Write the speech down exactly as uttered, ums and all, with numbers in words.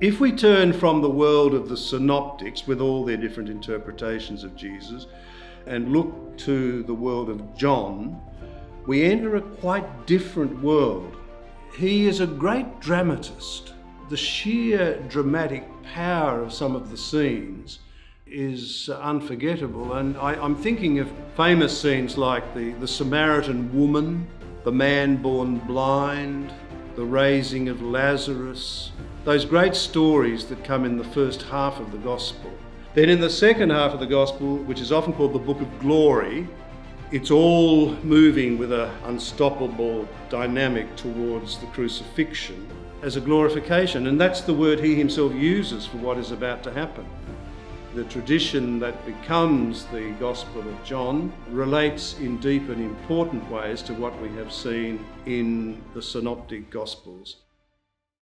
If we turn from the world of the synoptics with all their different interpretations of Jesus and look to the world of John, we enter a quite different world. He is a great dramatist. The sheer dramatic power of some of the scenes is unforgettable, and I, I'm thinking of famous scenes like the, the Samaritan woman, the man born blind, the raising of Lazarus, those great stories that come in the first half of the Gospel. Then in the second half of the Gospel, which is often called the Book of Glory, it's all moving with an unstoppable dynamic towards the crucifixion as a glorification, and that's the word he himself uses for what is about to happen. The tradition that becomes the Gospel of John relates in deep and important ways to what we have seen in the Synoptic Gospels.